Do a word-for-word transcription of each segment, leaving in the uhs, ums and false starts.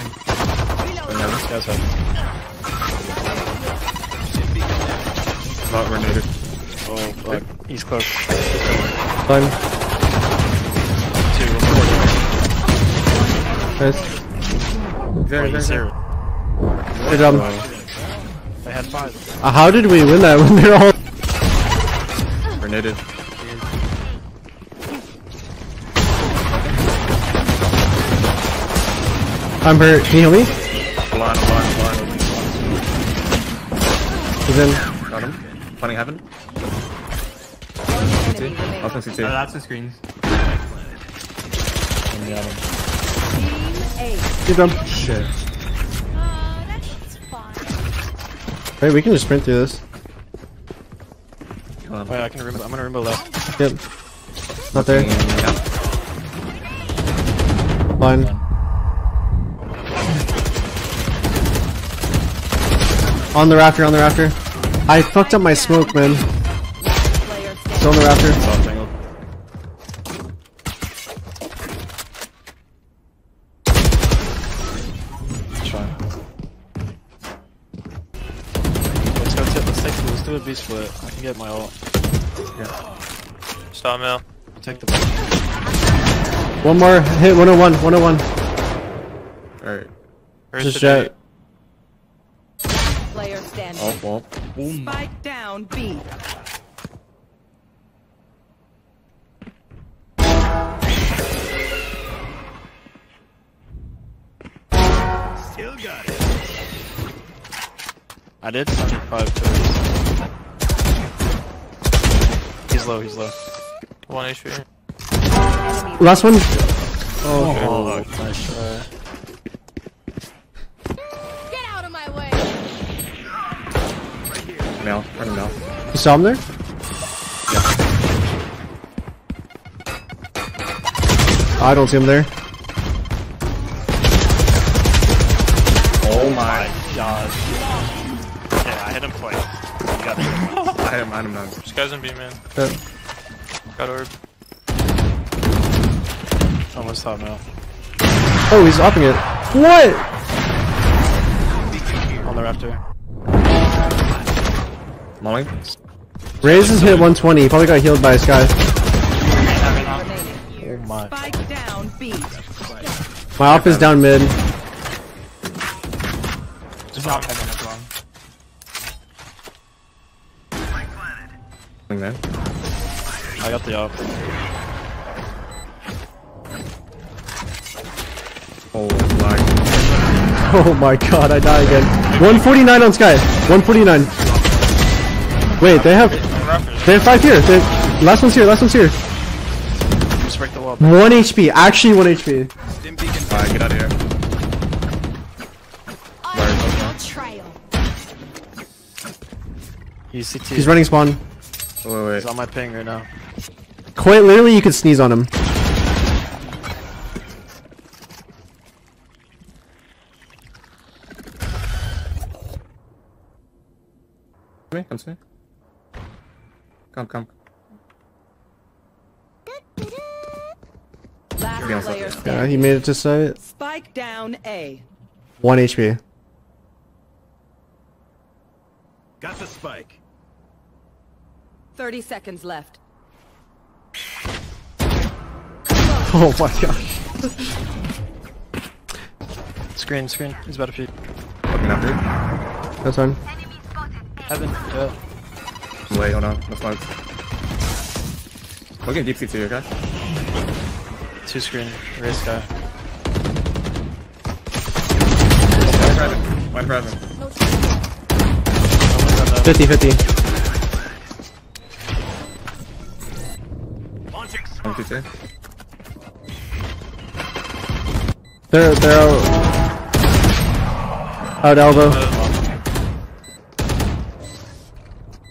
Oh, no, this guy's up. Not renewed. Oh, fuck. He's close. One. Two. Nice. Very, very zero. Good job. I had five. Uh, how did we win that when they're all... Renewed. I'm hurt. Can you heal me? Blind, blind, blind. He's in. Got him. Planning heaven. I'll fix it too. No, that's the screens. He's done. Shit. Oh, that's fine. Wait, we can just sprint through this. Wait, I can remember. I'm gonna remember left. Yep. Not there. Yeah. Blind. On the rafter, on the rafter. I fucked up my smoke, man. Still on the rafter. Try. Let's go tip the six, let's do a beast split. I can get my ult. Yeah. Stop now. I'll take the ball. One more hit, one oh one, one oh one. Alright. Just Jet. Player standing. Oh, well. Boom. Spike down B. Still got it. I did seventy-five kills. He's low, he's low. One H P. Last one. Oh, oh, oh nice try. Now, run him now. You saw him there? Yeah. I don't see him there. Oh my god. Yeah, I hit him twice. I hit him, I hit him now. This guy's in B, man. Yeah. Got orb. Almost top now. Oh, he's upping it. What? On the raptor. Molly? Raze has hit one twenty, he probably got healed by a sky. Oh my. My op is down mid. Just not having it long. I got the op. Oh my. Oh my god, I die again. one forty-nine on sky. one forty-nine. Wait, they have, they have five here. They're, last one's here, last one's here. Just break the wall. Back. One H P, actually one H P. Alright, get out of here. He's, He's running spawn. Wait, wait. He's on my ping right now. Quite literally, you could sneeze on him. Come here, come to me. Come, come. Last yeah, he made it to site. Spike down A. One H P. Got the spike. Thirty seconds left. Oh my gosh. Screen, screen. He's about to feed. Fucking up, dude. That's fine. Heaven. Yeah. Wait, hold on, no smoke. We're getting deep seat too, okay? Two screen, raise guy. One private. One private. fifty fifty. one two two. They're, they're out. Out elbow.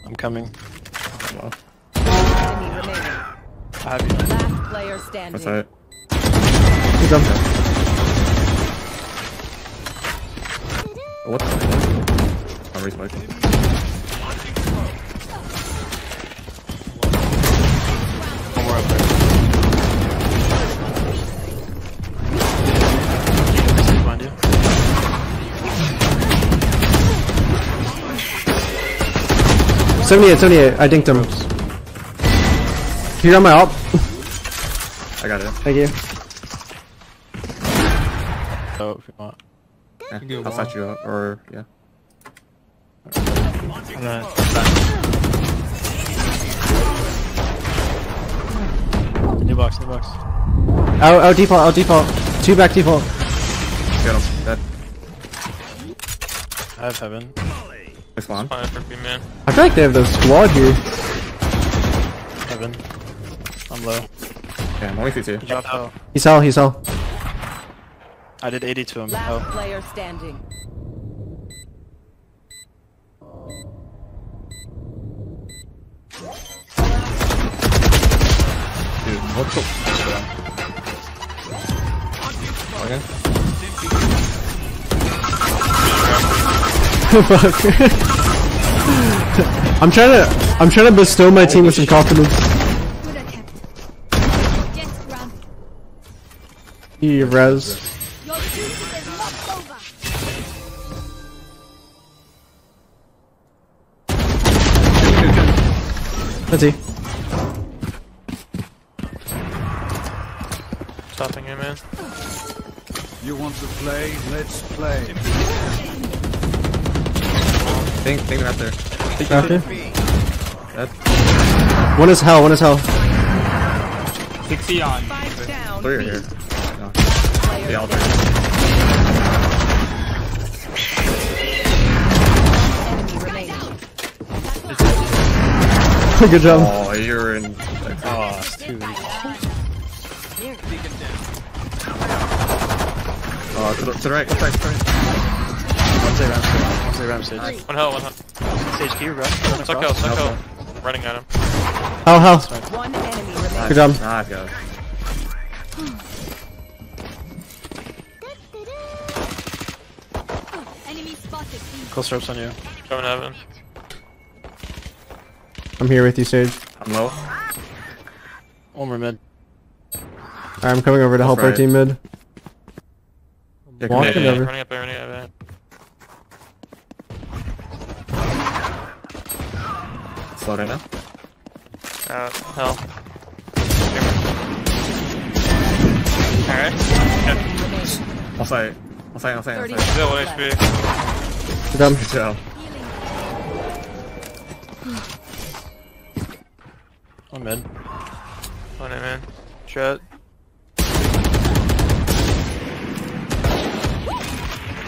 I'm coming. Wow. I have you. Last player standing. That's alright. He's up. What the fuck? I'm resmoking. One more up there. Behind you. seventy-eight, seventy-eight. I dinked him. Oops. Can you grab my ult? I got it. Thank you. Oh, if you want. Yeah, you I'll set you up, or, yeah. I'm gonna set. New box, new box. Oh, oh, default, oh, default. Two back default. Got him, dead. I have heaven. It's long. I feel like they have the squad here. Heaven. I'm low. Okay, I'm only through two. Out. He's all, he's all. I did eighty to him. Last oh. player standing. Dude, what the? Okay. Fuck. I'm trying to, I'm trying to bestow my team with some confidence. He res. Let's see. Stopping him, man. You want to play? Let's play. Think, think they're out there. Think they're out there. One is hell. One is hell. sixty on. Three are here. No. They all there. Good job. Oh, you're in. Like, oh, it's too weak. Oh, to the, to the right, to the right, to the right. One save ramp stage. One save ramp stage. Nice. One hell, one hell. Stage Q, bro. Suck hell, suck hell. Running at him. Hell, hell. One enemy remaining. Good job. Ah, I got it. Enemy spotted. Close ropes on you. Coming at him. I'm here with you, Sage. I'm low. One more mid. Alright, I'm coming over to That's help right. our team mid. Yeah, Walking yeah, over. Running up, running up, running slow right now. Uh, hell. Alright. I'll fight. I'll fight, I'll fight, I'll fight. Still one H P. Good job. Good job. I'm in. On it, man. Shut.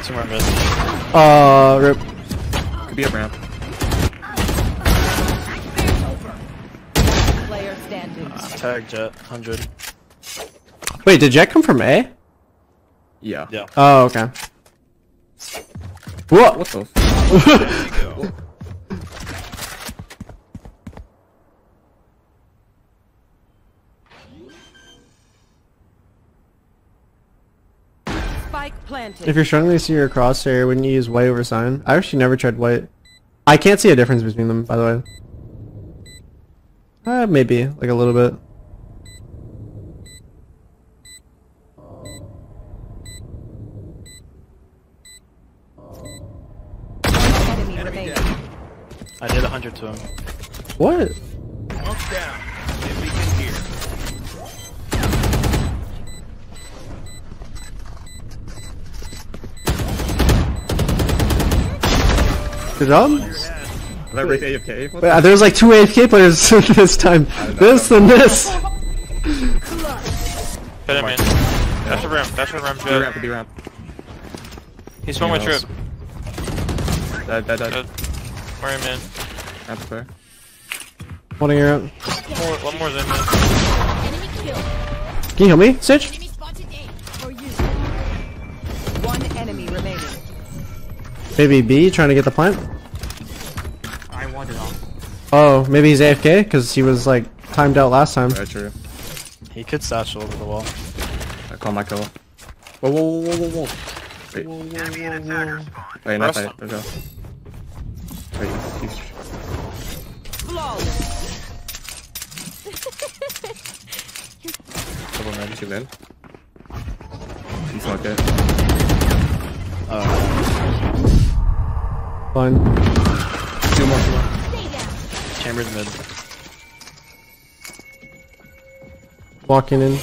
Somewhere mid. Uh, rip. Could be up ramp. Player standing. Uh, tag Jet, one hundred. Wait, did Jet come from A? Yeah. Yeah. Oh, okay. What? What the? There you go. If you're struggling to see your crosshair, wouldn't you use white over sign? I actually never tried white. I can't see a difference between them, by the way. Uh, maybe, like a little bit. Enemy I did one hundred to him. What? Good job. A F K? Wait, there's like two A F K players this time. This and this. Hit him in. That's a ramp. That's a ramp. Good ramp. Good ramp. He swung my trip. Dead, dead, dead. Where am I in? Ramp fair. Holding your up. One more Zen, man. Can you heal me, Sitch? One enemy remaining. Maybe B trying to get the plant? I want it all. Oh, maybe he's A F K? Because he was like timed out last time. Very true. He could satchel over the wall. I call my kill. Whoa, whoa, whoa, whoa, whoa. Wait, whoa, whoa, whoa, whoa. Wait, not fight. Let's go. Wait, he's. Double man, two men. He's not good. Oh. Fine. Two more, two more. Hammer's mid. Walking in.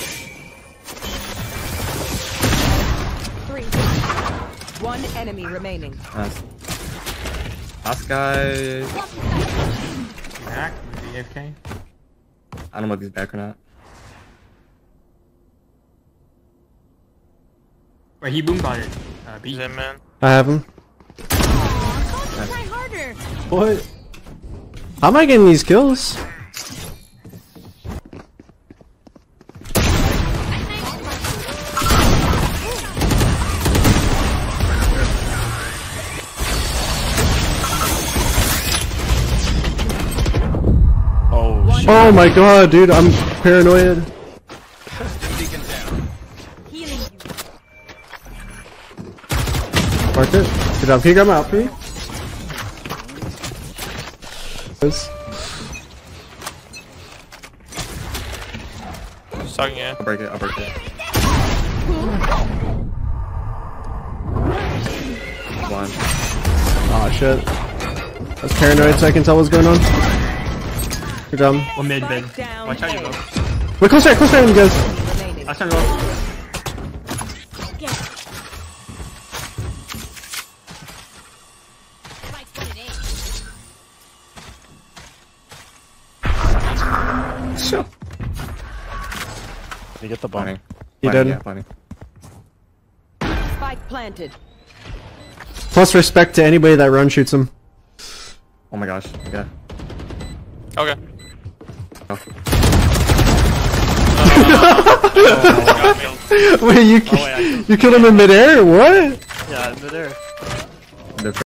Three. One enemy remaining. Nice. Last guy. Mac, A F K. I don't know if he's back or not. Wait, he boom botted. Uh, beat him, man. I have him. Aww, try harder. What? How am I getting these kills? Oh my god, dude, I'm paranoid. Mark it. Good job. Can you grab him out for me? Sucking in. I'll break it, I'll break it. One. Aw, oh, shit. I was paranoid so I can tell what's going on. Good job. Well, mid, mid. Watch out, you go. Wait, close right, close right, you guys. Last time, go. Sure. You get the bunny. You did. Yeah, bunny. Spike planted. Plus respect to anybody that run shoots him. Oh my gosh. Okay. Okay. Oh. Oh, wait, you, oh, wait, you killed him in midair? What? Yeah, in midair.